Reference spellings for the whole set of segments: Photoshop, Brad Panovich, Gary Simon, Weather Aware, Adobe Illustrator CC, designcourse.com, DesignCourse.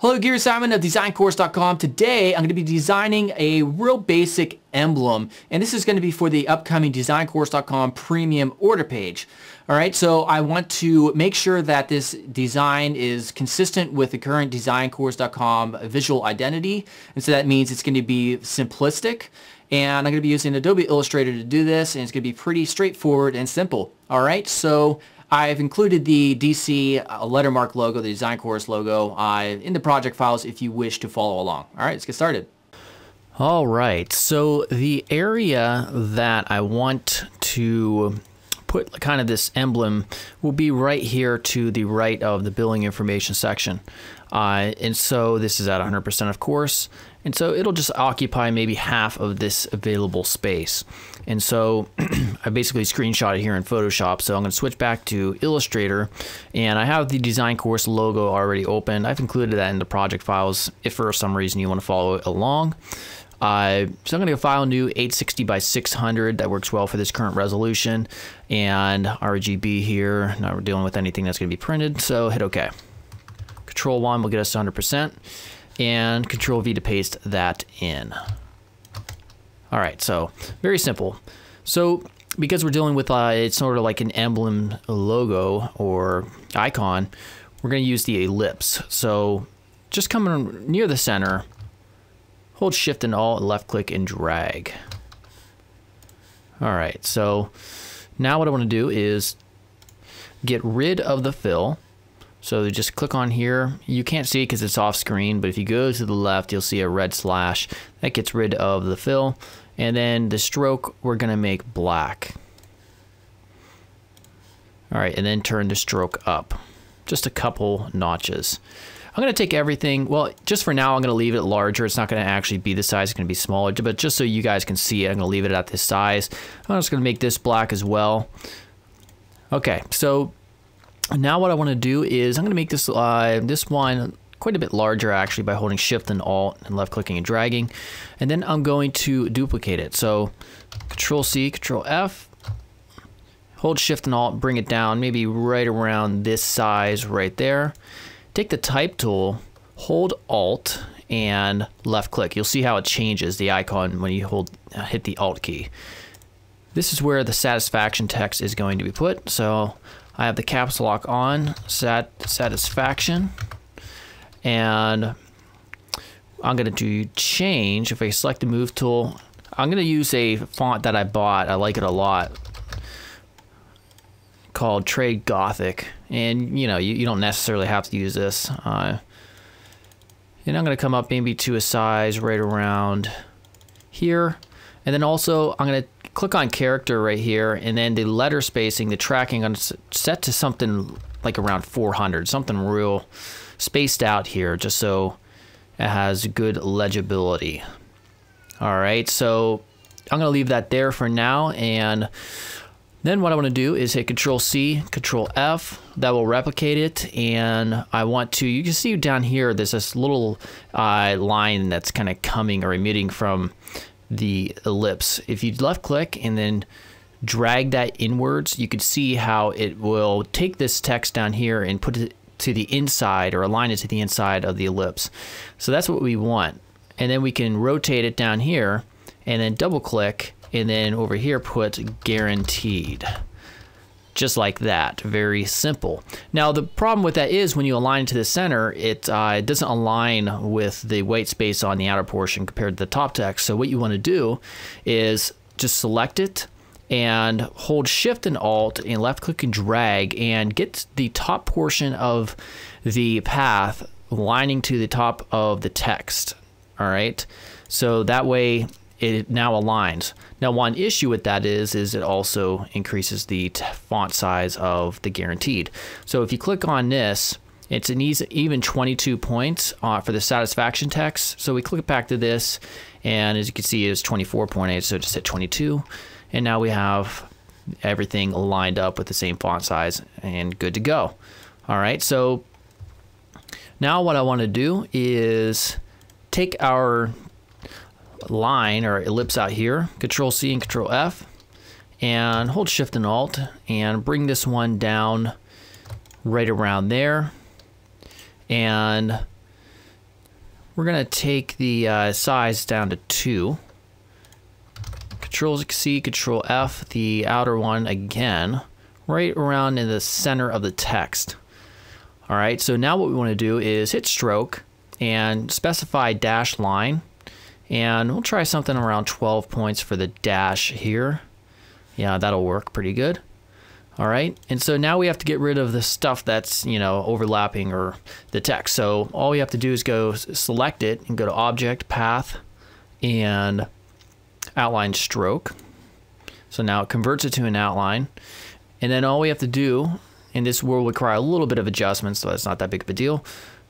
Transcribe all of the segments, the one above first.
Hello, Gary Simon of designcourse.com. Today, I'm going to be designing a real basic emblem, and this is going to be for the upcoming designcourse.com premium order page. All right, so I want to make sure that this design is consistent with the current designcourse.com visual identity, and so that means it's going to be simplistic. And I'm going to be using Adobe Illustrator to do this, and it's going to be pretty straightforward and simple. All right, so I've included the DC lettermark logo, the Design Course logo, in the project files if you wish to follow along. All right, let's get started. All right, so the area that I want to put kind of this emblem will be right here to the right of the billing information section. And so this is at 100% of course, and so it'll just occupy maybe half of this available space. And so I basically screenshotted here in Photoshop, so I'm going to switch back to Illustrator, and I have the Design Course logo already open. I've included that in the project files if for some reason you want to follow along. So I'm going to file new 860 by 600. That works well for this current resolution, and RGB here. Now we're dealing with anything that's going to be printed, so hit OK. Control 1 will get us to 100%, and Control V to paste that in. All right, so very simple. So because we're dealing with it's sort of like an emblem logo or icon, we're going to use the ellipse. So just coming near the center, hold Shift and Alt, left click and drag. All right, so now what I want to do is get rid of the fill. So just click on here. You can't see because it's off screen, but if you go to the left, you'll see a red slash. That gets rid of the fill. And then the stroke, we're going to make black. All right, and then turn the stroke up. Just a couple notches. I'm going to take everything, well, just for now, I'm going to leave it larger. It's not going to actually be the size, it's going to be smaller, but just so you guys can see it, I'm going to leave it at this size. I'm just going to make this black as well. Okay, so now what I want to do is I'm going to make this this one quite a bit larger actually by holding Shift and Alt and left clicking and dragging, and then I'm going to duplicate it. So Control C, Control F, hold Shift and Alt, bring it down maybe right around this size right there. Take the type tool, hold Alt and left click. You'll see how it changes the icon when you hit the Alt key. This is where the satisfaction text is going to be put. So I have the caps lock on, satisfaction, and I'm going to do change. If I select the move tool, I'm going to use a font that I bought. I like it a lot, called Trade Gothic, and you know, you don't necessarily have to use this. And I'm going to come up maybe to a size right around here, and then also I'm going to click on character right here, and then the letter spacing, the tracking, I'm set to something like around 400, something real spaced out here, just so it has good legibility. All right, so I'm going to leave that there for now, and then what I want to do is hit Control C, Control F. That will replicate it, and I want to, you can see down here there's this little line that's kind of coming or emitting from the ellipse. If you left click and then drag that inwards, you can see how it will take this text down here and put it to the inside or align it to the inside of the ellipse. So that's what we want. And then we can rotate it down here and then double click, and then over here put guaranteed, just like that. Very simple. Now the problem with that is when you align to the center, it doesn't align with the white space on the outer portion compared to the top text. So what you want to do is just select it and hold Shift and Alt and left click and drag, and get the top portion of the path aligning to the top of the text. All right, so that way it now aligns. Now one issue with that is it also increases the font size of the guaranteed. So if you click on this, it's an even 22 points for the satisfaction text. So we click back to this, and as you can see it's 24.8, so just hit 22, and now we have everything lined up with the same font size and good to go. All right, so now what I want to do is take our line or ellipse out here, Control C and Control F, and hold Shift and Alt and bring this one down right around there. And we're gonna take the size down to 2. Control C, Control F, the outer one again, right around in the center of the text. All right, so now what we wanna do is hit stroke and specify dash line. And we'll try something around 12 points for the dash here. Yeah, that'll work pretty good. All right, and so now we have to get rid of the stuff that's, you know, overlapping or the text. So all we have to do is go select it and go to Object, Path, and Outline Stroke. So now it converts it to an outline. And then all we have to do, and this will require a little bit of adjustment, so that's not that big of a deal,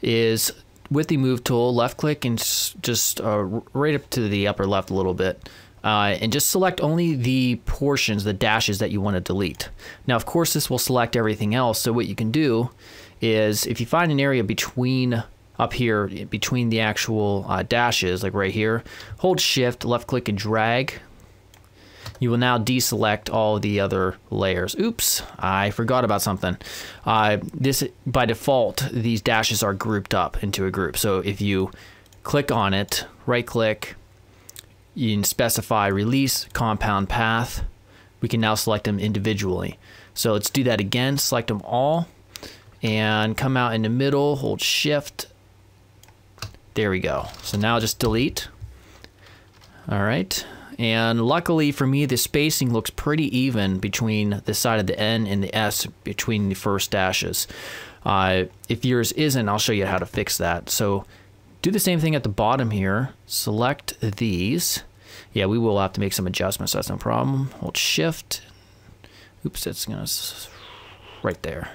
is with the Move tool, left click and just right up to the upper left a little bit. And just select only the portions, the dashes that you want to delete. Now, of course, this will select everything else. So what you can do is if you find an area between up here, between the actual dashes, like right here, hold Shift, left click and drag. You will now deselect all the other layers. Oops, I forgot about something. This, by default, these dashes are grouped up into a group. So if you click on it, right click, you can specify release, compound, path. We can now select them individually. So let's do that again, select them all and come out in the middle, hold Shift. There we go. So now just delete. All right. And luckily for me, the spacing looks pretty even between the side of the N and the S between the first dashes. If yours isn't, I'll show you how to fix that. So do the same thing at the bottom here, select these. Yeah, we will have to make some adjustments, that's no problem. Hold Shift, oops, it's gonna, right there.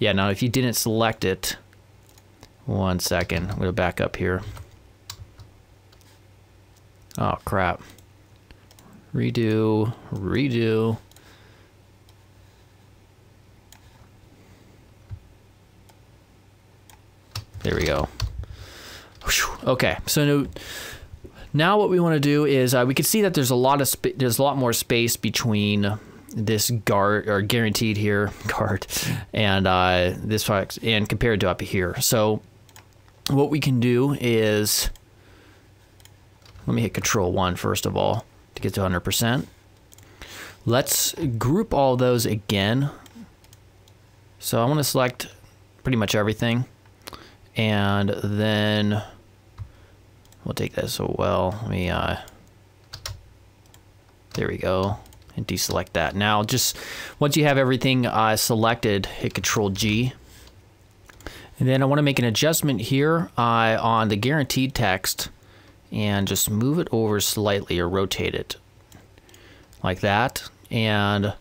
Yeah, now if you didn't select it, one second, I'm gonna back up here. Oh crap, redo. There we go. Okay, so now what we want to do is we can see that there's a lot of more space between this guard or guaranteed here guard and this part and compared to up here. So what we can do is let me hit Control 1 first of all to get to 100%. Let's group all those again. So I want to select pretty much everything. And then we'll take this, so well, let me, there we go, and deselect that. Now just, once you have everything selected, hit Control G. And then I wanna make an adjustment here on the guaranteed text and just move it over slightly or rotate it like that. And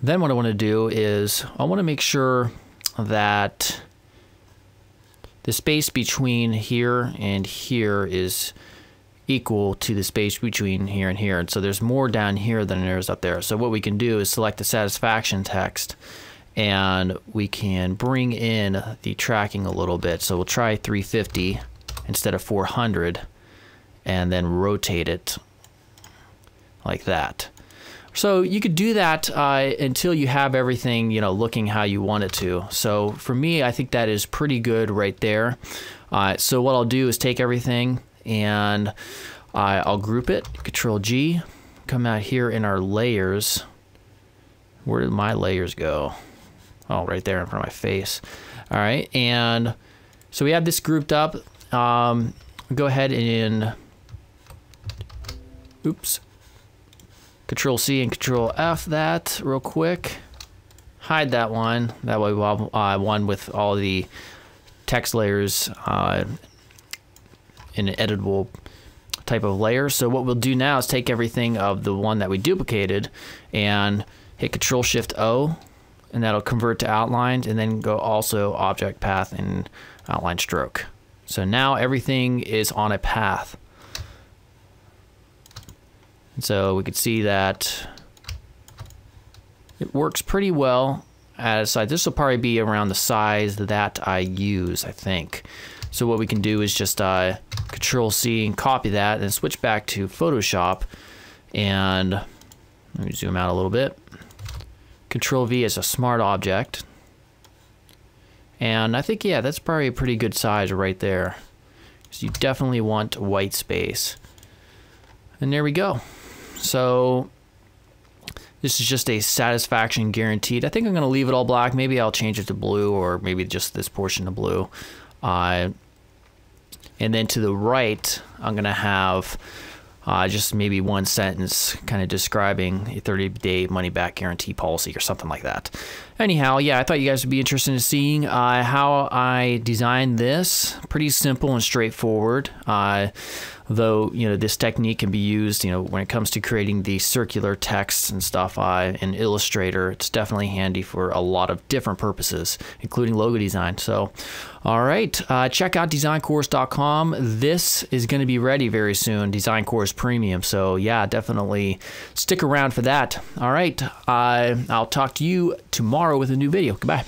then what I wanna do is, I wanna make sure that the space between here and here is equal to the space between here and here. And so there's more down here than there is up there. So what we can do is select the satisfaction text and we can bring in the tracking a little bit. So we'll try 350 instead of 400 and then rotate it like that. So you could do that until you have everything, you know, looking how you want it to. So for me, I think that is pretty good right there. So what I'll do is take everything and I'll group it, Control G, come out here in our layers. Where did my layers go? Oh, right there in front of my face. All right, and so we have this grouped up. Go ahead and, oops. Control C and Control F that real quick. Hide that one. That way we'll have one with all the text layers in an editable type of layer. So what we'll do now is take everything of the one that we duplicated and hit Control Shift O, and that'll convert to outlines, and then go also Object, Path, and Outline Stroke. So now everything is on a path. So we could see that it works pretty well at a size. This will probably be around the size that I use, I think. So what we can do is just Control C and copy that, and switch back to Photoshop, and let me zoom out a little bit. Control V is a smart object, and I think, yeah, that's probably a pretty good size right there. So you definitely want white space, and there we go. So this is just a satisfaction guaranteed. I think I'm gonna leave it all black. Maybe I'll change it to blue, or maybe just this portion to blue. And then to the right, I'm gonna have just maybe one sentence kind of describing a 30-day money-back guarantee policy or something like that. Anyhow, yeah, I thought you guys would be interested in seeing how I designed this. Pretty simple and straightforward, though, you know, this technique can be used, you know, when it comes to creating the circular texts and stuff in Illustrator. It's definitely handy for a lot of different purposes, including logo design. So, all right, check out designcourse.com. This is going to be ready very soon, Design Course Premium. So, yeah, definitely stick around for that. All right, I'll talk to you tomorrow with a new video. Goodbye.